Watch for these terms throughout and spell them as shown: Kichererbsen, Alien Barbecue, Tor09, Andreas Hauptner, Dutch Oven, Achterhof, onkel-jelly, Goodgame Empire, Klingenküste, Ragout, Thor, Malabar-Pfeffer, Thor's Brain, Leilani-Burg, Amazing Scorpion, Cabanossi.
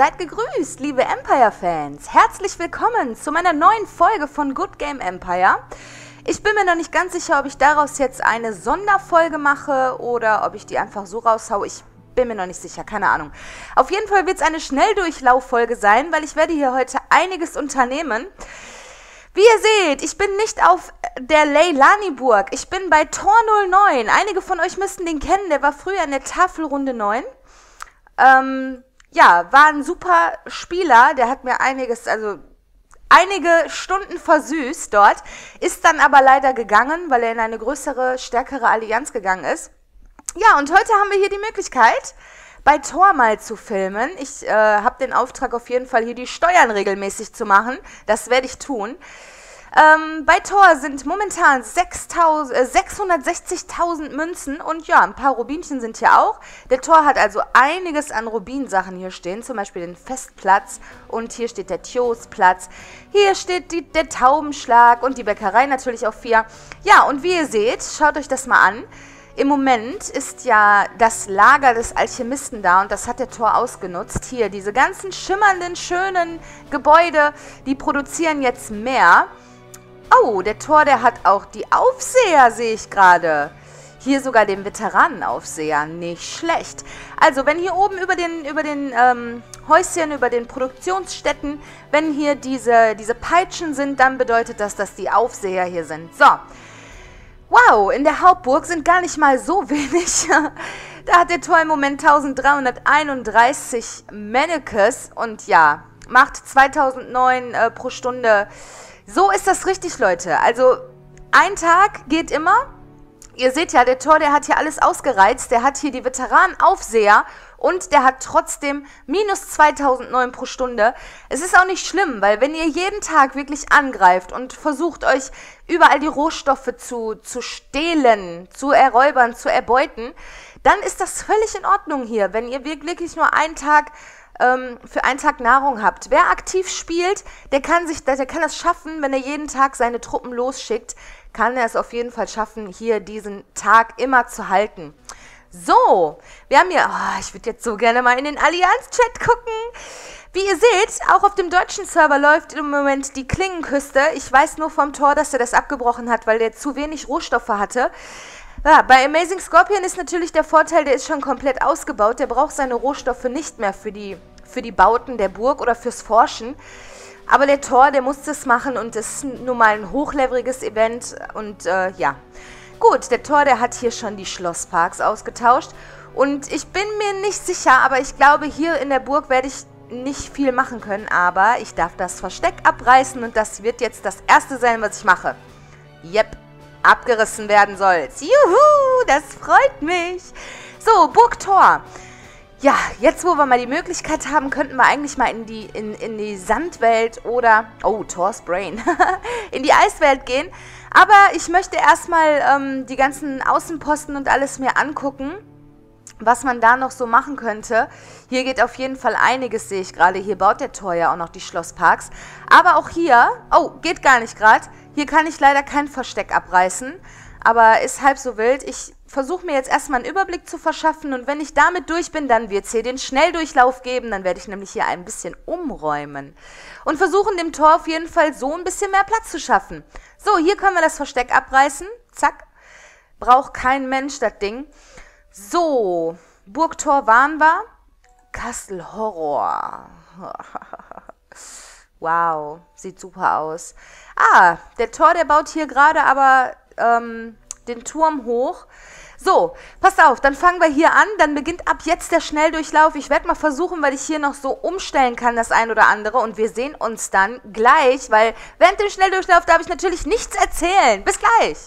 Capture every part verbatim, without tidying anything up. Seid gegrüßt, liebe Empire-Fans! Herzlich willkommen zu meiner neuen Folge von Good Game Empire. Ich bin mir noch nicht ganz sicher, ob ich daraus jetzt eine Sonderfolge mache oder ob ich die einfach so raushaue. Ich bin mir noch nicht sicher, keine Ahnung. Auf jeden Fall wird es eine Schnelldurchlauffolge sein, weil ich werde hier heute einiges unternehmen. Wie ihr seht, ich bin nicht auf der Leilani-Burg, ich bin bei Tor null neun. Einige von euch müssten den kennen, der war früher in der Tafelrunde neun. Ähm, ja, war ein super Spieler, der hat mir einiges, also einige Stunden versüßt dort, ist dann aber leider gegangen, weil er in eine größere, stärkere Allianz gegangen ist. Ja, und heute haben wir hier die Möglichkeit, bei Tor mal zu filmen. Ich äh, habe den Auftrag auf jeden Fall, hier die Steuern regelmäßig zu machen. Das werde ich tun. Ähm, bei Tor sind momentan sechshundertsechzigtausend Münzen und ja, ein paar Rubinchen sind hier auch. Der Tor hat also einiges an Rubinsachen hier stehen, zum Beispiel den Festplatz und hier steht der Tjosplatz. Hier steht die, der Taubenschlag und die Bäckerei natürlich auf vier. Ja, und wie ihr seht, schaut euch das mal an. Im Moment ist ja das Lager des Alchemisten da und das hat der Tor ausgenutzt. Hier, diese ganzen schimmernden, schönen Gebäude, die produzieren jetzt mehr. Oh, der Tor, der hat auch die Aufseher, sehe ich gerade. Hier sogar den Veteranenaufseher, nicht schlecht. Also, wenn hier oben über den, über den ähm, Häuschen, über den Produktionsstätten, wenn hier diese, diese Peitschen sind, dann bedeutet das, dass die Aufseher hier sind. So. Wow, in der Hauptburg sind gar nicht mal so wenig. Da hat der Tor im Moment dreizehnhunderteinunddreißig Mannequins und ja, macht zweitausendneun äh, pro Stunde. So ist das richtig, Leute. Also, ein Tag geht immer. Ihr seht ja, der Tor, der hat hier alles ausgereizt. Der hat hier die Veteranenaufseher und der hat trotzdem minus zweitausendneun pro Stunde. Es ist auch nicht schlimm, weil wenn ihr jeden Tag wirklich angreift und versucht, euch überall die Rohstoffe zu, zu stehlen, zu erräubern, zu erbeuten, dann ist das völlig in Ordnung hier, wenn ihr wirklich nur einen Tag ähm, für einen Tag Nahrung habt. Wer aktiv spielt, der kann, sich, der kann das schaffen, wenn er jeden Tag seine Truppen losschickt, kann er es auf jeden Fall schaffen, hier diesen Tag immer zu halten. So, wir haben hier, oh, ich würde jetzt so gerne mal in den Allianz-Chat gucken. Wie ihr seht, auch auf dem deutschen Server läuft im Moment die Klingenküste. Ich weiß nur vom Tor, dass er das abgebrochen hat, weil der zu wenig Rohstoffe hatte. Ja, bei Amazing Scorpion ist natürlich der Vorteil, der ist schon komplett ausgebaut. Der braucht seine Rohstoffe nicht mehr für die, für die Bauten der Burg oder fürs Forschen. Aber der Tor, der muss das machen und das ist nun mal ein hochleveliges Event und äh, ja... Gut, der Tor, der hat hier schon die Schlossparks ausgetauscht und ich bin mir nicht sicher, aber ich glaube, hier in der Burg werde ich nicht viel machen können, aber ich darf das Versteck abreißen und das wird jetzt das erste sein, was ich mache. Yep, abgerissen werden soll's. Juhu, das freut mich. So, Burgtor. Ja, jetzt, wo wir mal die Möglichkeit haben, könnten wir eigentlich mal in die, in, in die Sandwelt oder... Oh, Thor's Brain. in die Eiswelt gehen. Aber ich möchte erstmal ähm, die ganzen Außenposten und alles mir angucken, was man da noch so machen könnte. Hier geht auf jeden Fall einiges, sehe ich gerade. Hier baut der Tor ja auch noch die Schlossparks. Aber auch hier... Oh, geht gar nicht gerade. Hier kann ich leider kein Versteck abreißen. Aber ist halb so wild. Ich... Versuche mir jetzt erstmal einen Überblick zu verschaffen und wenn ich damit durch bin, dann wird es hier den Schnelldurchlauf geben. Dann werde ich nämlich hier ein bisschen umräumen und versuchen, dem Tor auf jeden Fall so ein bisschen mehr Platz zu schaffen. So, hier können wir das Versteck abreißen. Zack. Braucht kein Mensch, das Ding. So, Burgtor waren wir. Castle Horror. Wow, sieht super aus. Ah, der Tor, der baut hier gerade aber ähm, den Turm hoch. So, passt auf, dann fangen wir hier an, dann beginnt ab jetzt der Schnelldurchlauf. Ich werde mal versuchen, weil ich hier noch so umstellen kann, das ein oder andere. Und wir sehen uns dann gleich, weil während dem Schnelldurchlauf darf ich natürlich nichts erzählen. Bis gleich!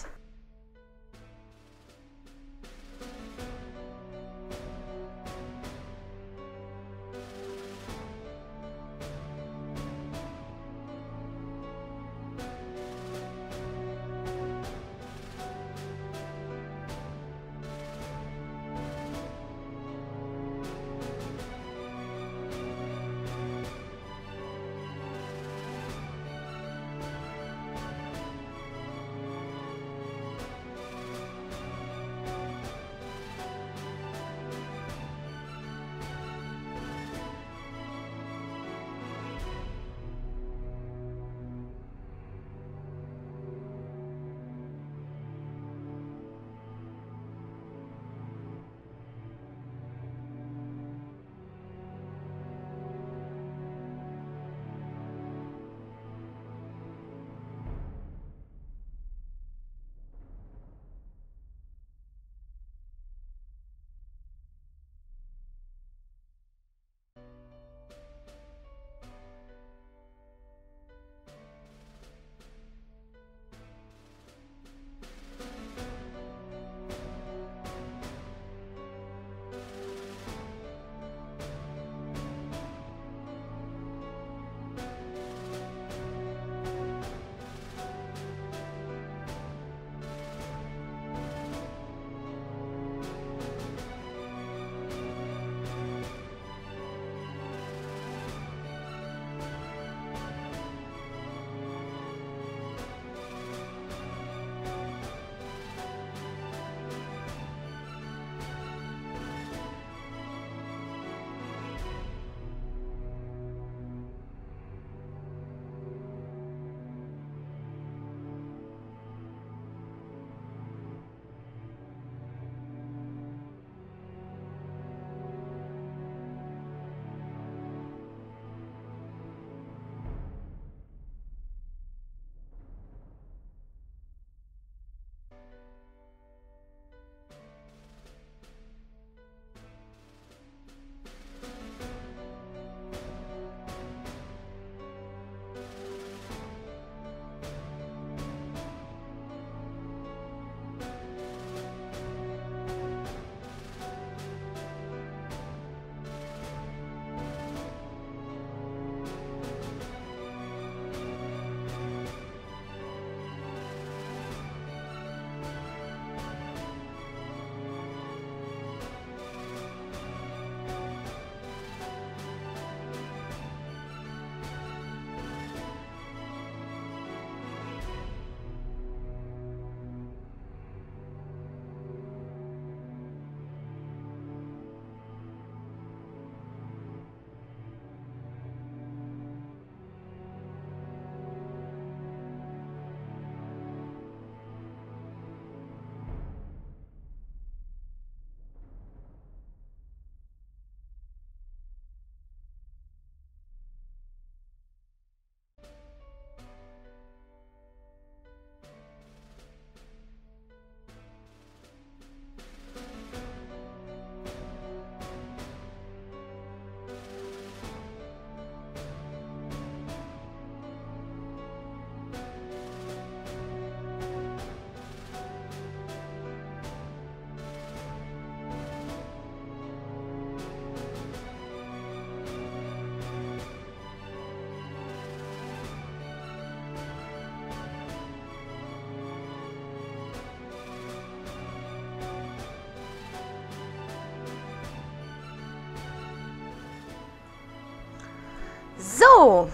So,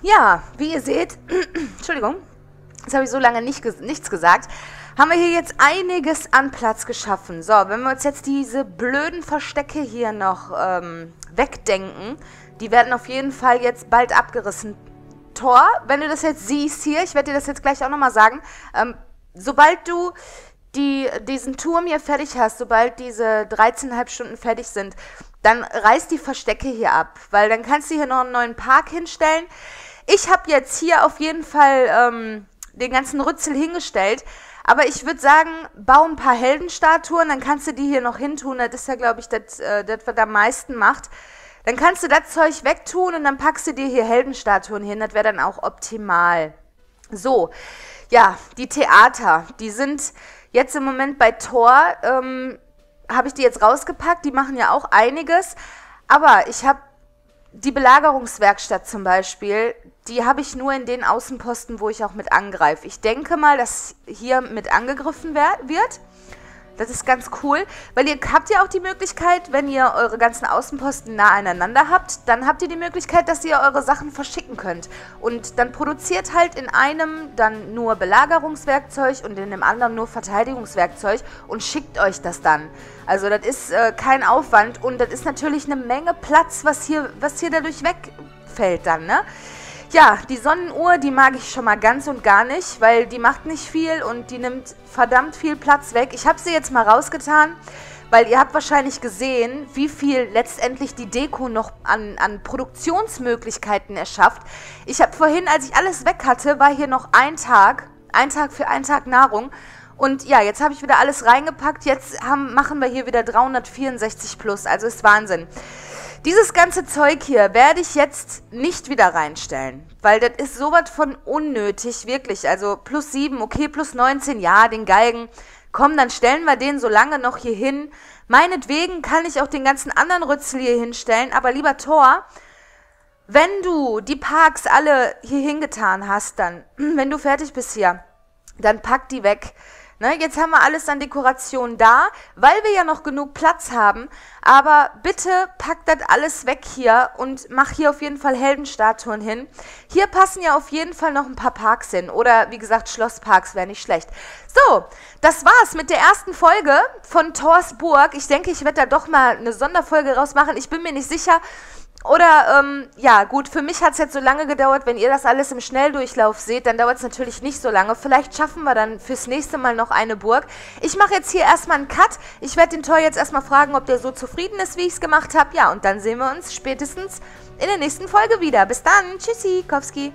ja, wie ihr seht, Entschuldigung, jetzt habe ich so lange nicht ges- nichts gesagt, haben wir hier jetzt einiges an Platz geschaffen. So, wenn wir uns jetzt diese blöden Verstecke hier noch ähm, wegdenken, die werden auf jeden Fall jetzt bald abgerissen. Tor, wenn du das jetzt siehst hier, ich werde dir das jetzt gleich auch nochmal sagen, ähm, sobald du die, diesen Turm hier fertig hast, sobald diese dreizehneinhalb Stunden fertig sind, dann reiß die Verstecke hier ab, weil dann kannst du hier noch einen neuen Park hinstellen. Ich habe jetzt hier auf jeden Fall ähm, den ganzen Rützel hingestellt, aber ich würde sagen, bau ein paar Heldenstatuen, dann kannst du die hier noch hintun, das ist ja, glaube ich, das, äh, das, was am meisten macht. Dann kannst du das Zeug wegtun und dann packst du dir hier Heldenstatuen hin, das wäre dann auch optimal. So, ja, die Theater, die sind jetzt im Moment bei Tor, ähm, habe ich die jetzt rausgepackt, die machen ja auch einiges, aber ich habe die Belagerungswerkstatt zum Beispiel, die habe ich nur in den Außenposten, wo ich auch mit angreife. Ich denke mal, dass hier mit angegriffen wird. Das ist ganz cool, weil ihr habt ja auch die Möglichkeit, wenn ihr eure ganzen Außenposten nah aneinander habt, dann habt ihr die Möglichkeit, dass ihr eure Sachen verschicken könnt. Und dann produziert halt in einem dann nur Belagerungswerkzeug und in dem anderen nur Verteidigungswerkzeug und schickt euch das dann. Also das ist äh, kein Aufwand und das ist natürlich eine Menge Platz, was hier, was hier dadurch wegfällt dann, ne? Ja, die Sonnenuhr, die mag ich schon mal ganz und gar nicht, weil die macht nicht viel und die nimmt verdammt viel Platz weg. Ich habe sie jetzt mal rausgetan, weil ihr habt wahrscheinlich gesehen, wie viel letztendlich die Deko noch an, an Produktionsmöglichkeiten erschafft. Ich habe vorhin, als ich alles weg hatte, war hier noch ein Tag, ein Tag für einen Tag Nahrung. Und ja, jetzt habe ich wieder alles reingepackt, jetzt haben, machen wir hier wieder dreihundertvierundsechzig plus, also ist Wahnsinn. Dieses ganze Zeug hier werde ich jetzt nicht wieder reinstellen, weil das ist sowas von unnötig, wirklich. Also plus sieben, okay, plus neunzehn, ja, den Galgen. Komm, dann stellen wir den so lange noch hier hin. Meinetwegen kann ich auch den ganzen anderen Rützel hier hinstellen, aber lieber Tor, wenn du die Parks alle hier hingetan hast, dann, wenn du fertig bist hier, dann pack die weg. Ne, jetzt haben wir alles an Dekoration da, weil wir ja noch genug Platz haben, aber bitte packt das alles weg hier und mach hier auf jeden Fall Heldenstatuen hin. Hier passen ja auf jeden Fall noch ein paar Parks hin oder wie gesagt Schlossparks wäre nicht schlecht. So, das war's mit der ersten Folge von Thor's Burg. Ich denke, ich werde da doch mal eine Sonderfolge rausmachen, ich bin mir nicht sicher. Oder, ähm, ja gut, für mich hat es jetzt so lange gedauert, wenn ihr das alles im Schnelldurchlauf seht, dann dauert es natürlich nicht so lange. Vielleicht schaffen wir dann fürs nächste Mal noch eine Burg. Ich mache jetzt hier erstmal einen Cut. Ich werde den Tor jetzt erstmal fragen, ob der so zufrieden ist, wie ich es gemacht habe. Ja, und dann sehen wir uns spätestens in der nächsten Folge wieder. Bis dann, tschüssi, Kowski.